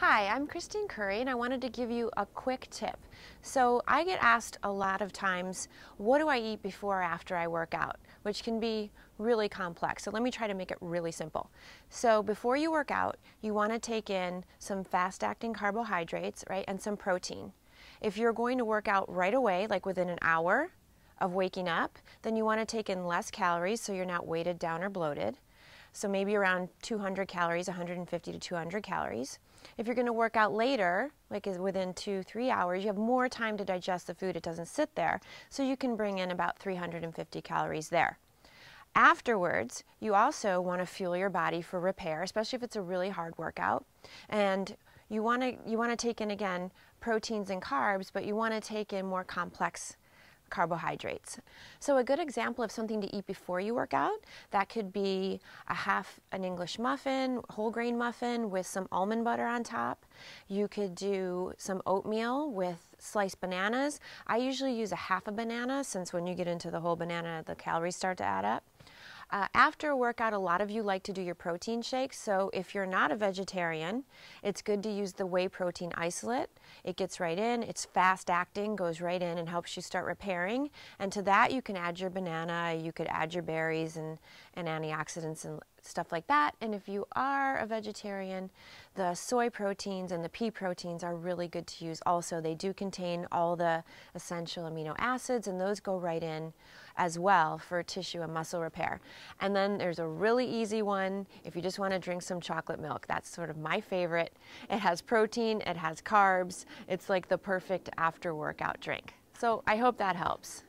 Hi, I'm Christine Curry and I wanted to give you a quick tip. So I get asked a lot of times, what do I eat before or after I work out? Which can be really complex. So let me try to make it really simple. So before you work out, you want to take in some fast-acting carbohydrates, right, and some protein. If you're going to work out right away, like within an hour of waking up, then you want to take in less calories so you're not weighted down or bloated. So maybe around 200 calories, 150 to 200 calories. If you're going to work out later, like within 2-3 hours, you have more time to digest the food. It doesn't sit there. So you can bring in about 350 calories there. Afterwards, you also want to fuel your body for repair, especially if it's a really hard workout. And you want to take in, again, proteins and carbs, but you want to take in more complex carbohydrates. So a good example of something to eat before you work out, that could be an English muffin, whole grain muffin with some almond butter on top. You could do some oatmeal with sliced bananas. I usually use a half a banana, since when you get into the whole banana, the calories start to add up. After a workout, a lot of you like to do your protein shakes, so if you're not a vegetarian, it's good to use the whey protein isolate. It gets right in, it's fast acting, goes right in and helps you start repairing. And to that you can add your banana, you could add your berries and antioxidants and stuff like that. And if you are a vegetarian, the soy proteins and the pea proteins are really good to use also. They do contain all the essential amino acids, and those go right in as well for tissue and muscle repair. And then there's a really easy one if you just want to drink some chocolate milk. That's sort of my favorite. It has protein, it has carbs. It's like the perfect after workout drink. So I hope that helps.